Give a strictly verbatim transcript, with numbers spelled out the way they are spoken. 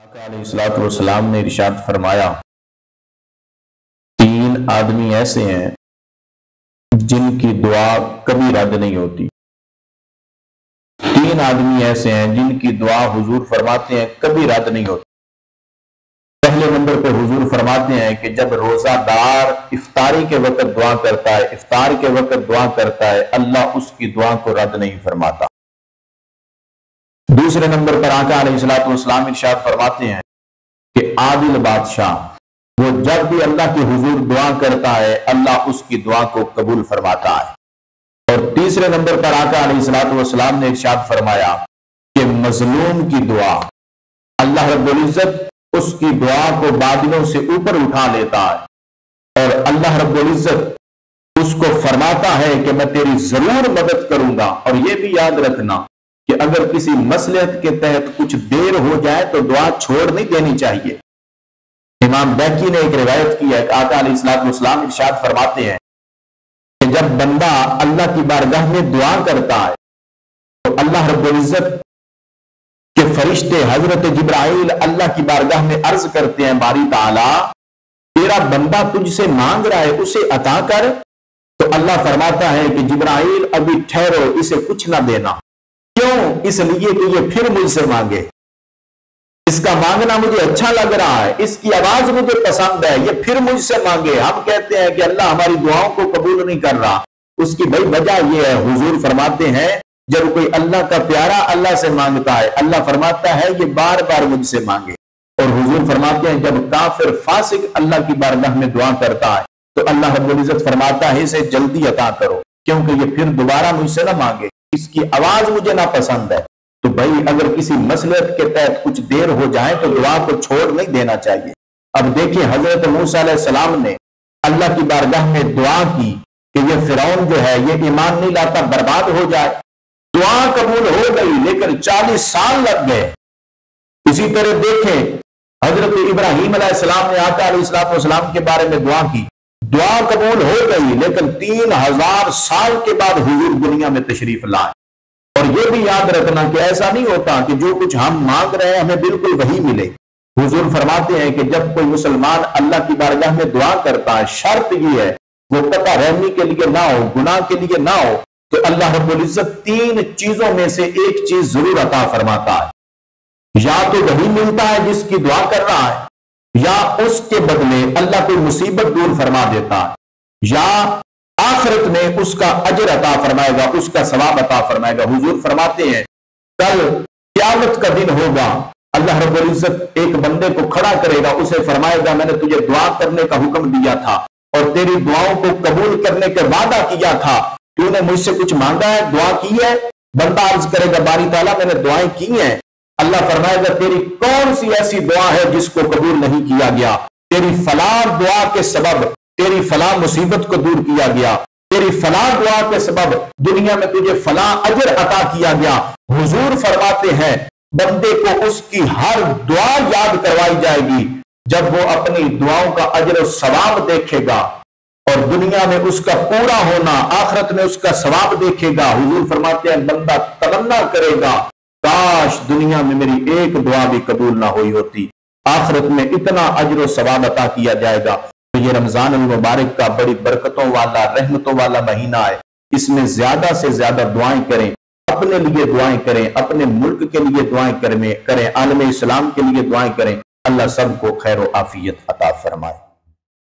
अलैहिस्सलाम ने इरशाद फरमाया, तीन आदमी ऐसे हैं जिनकी दुआ कभी रद्द नहीं होती। तीन आदमी ऐसे हैं जिनकी दुआ हुजूर फरमाते हैं कभी रद्द नहीं होती। पहले नंबर पे हुजूर फरमाते हैं कि जब रोजादार इफ्तारी के वक्त दुआ करता है, इफ्तार के वक्त दुआ करता है, अल्लाह उसकी दुआ को रद्द नहीं फरमाता। दूसरे नंबर पर आका अलैहिस्सलाम इरशाद फरमाते हैं कि आदिल बादशाह वो जब भी अल्लाह के हुजूर दुआ करता है अल्लाह उसकी दुआ को कबूल फरमाता है। और तीसरे नंबर पर आका अलैहिस्सलाम ने इरशाद फरमाया कि मजलूम की दुआ अल्लाह रब्बुल इज्जत उसकी दुआ को बादलों से ऊपर उठा लेता है और अल्लाह रब्बुल इज्जत उसको फरमाता है कि मैं तेरी जरूर मदद करूंगा। और यह भी याद रखना कि अगर किसी मसलहत के तहत कुछ देर हो जाए तो दुआ छोड़ नहीं देनी चाहिए। इमाम बैकी ने एक रिवायत की है, आका अलैहिस्सलाम इरशाद फरमाते हैं कि जब बंदा अल्लाह की बारगाह में दुआ करता है तो अल्लाह रब्बुल इज्जत के फरिश्ते हजरत जिब्राइल अल्लाह की बारगाह में अर्ज करते हैं, बारी ताला तेरा बंदा तुझसे मांग रहा है उसे अता कर। तो अल्लाह फरमाता है कि जिब्राइल अभी ठहरो, इसे कुछ ना देना। क्यों? इसलिए कि ये फिर मुझसे मांगे, इसका मांगना मुझे अच्छा लग रहा है, इसकी आवाज मुझे पसंद है, ये फिर मुझसे मांगे। हम कहते हैं कि अल्लाह हमारी दुआओं को कबूल नहीं कर रहा, उसकी भाई वजह ये है। हुजूर फरमाते हैं जब कोई अल्लाह का प्यारा अल्लाह से मांगता है अल्लाह फरमाता है ये बार बार मुझसे मांगे। और हुजूर फरमाते हैं जब काफिर फासिक अल्लाह की बारगाह में दुआ करता है तो अल्लाह रब्बुल इज्जत फरमाता है इसे जल्दी अता करो क्योंकि ये फिर दोबारा मुझसे ना मांगे, इसकी आवाज मुझे ना पसंद है। तो भाई अगर किसी मसलहत के तहत कुछ देर हो जाए तो दुआ को छोड़ नहीं देना चाहिए। अब देखिए हजरत मूसा अलैहिस्सलाम ने अल्लाह की बारगाह में दुआ की कि ये फिरौन जो है ये ईमान नहीं लाता, बर्बाद हो जाए। दुआ कबूल हो गई लेकिन चालीस साल लग गए। इसी तरह देखें हजरत इब्राहिम अलैहिस्सलाम ने आका अलैहिस्सलाम के बारे में दुआ की, दुआ कबूल हो गई लेकिन तीन हजार साल के बाद हुजूर दुनिया में तशरीफ लाए। और यह भी याद रखना कि ऐसा नहीं होता कि जो कुछ हम मांग रहे हैं हमें बिल्कुल वही मिले। हुजूर फरमाते हैं कि जब कोई मुसलमान अल्लाह की बारगाह में दुआ करता है शर्त यह है वो पता रहने के लिए ना हो, गुनाह के लिए ना हो, तो अल्लाह रब्बुल इज्जत तीन चीजों में से एक चीज जरूर अता फरमाता है। या तो वही मिलता है जिसकी दुआ कर रहा है, या उसके बदले अल्लाह कोई मुसीबत दूर फरमा देता है, या आखिरत में उसका अजर अता फरमाएगा, उसका सवाब अता फरमाएगा। हुजूर फरमाते हैं कल क़यामत का दिन होगा, अल्लाह रब्बुल इज्जत एक बंदे को खड़ा करेगा, उसे फरमाएगा मैंने तुझे दुआ करने का हुक्म दिया था और तेरी दुआओं को कबूल करने का वादा किया था, तूने मुझसे कुछ मांगा है, दुआ की है? बंदा अर्ज करेगा बारी ताला मैंने दुआएं की हैं। अल्लाह फरमाएगा तेरी कौन सी ऐसी दुआ है जिसको कबूल नहीं किया गया, तेरी फलाह दुआ के सबब तेरी फलाह मुसीबत को दूर किया गया, तेरी फलाह दुआ के सबब दुनिया में तुझे फलाह अजर अता किया गया। हुजूर फरमाते हैं बंदे को उसकी हर दुआ याद करवाई जाएगी। जब वो अपनी दुआओं का अजर और सवाब देखेगा और दुनिया में उसका पूरा होना, आखिरत में उसका सवाब देखेगा, हुजूर फरमाते हैं बंदा तमन्ना करेगा काश दुनिया में मेरी एक दुआ भी कबूल ना हुई होती, आखिरत में इतना अजर सवाब अता किया जाएगा। तो ये रमजान मुबारक का बड़ी बरकतों वाला रहमतों वाला महीना है, इसमें ज्यादा से ज्यादा दुआएं करें, अपने लिए दुआएं करें, अपने मुल्क के लिए दुआएं करें, आलम इस्लाम के लिए दुआएं करें। अल्लाह सबको खैर आफियत अता फरमाए।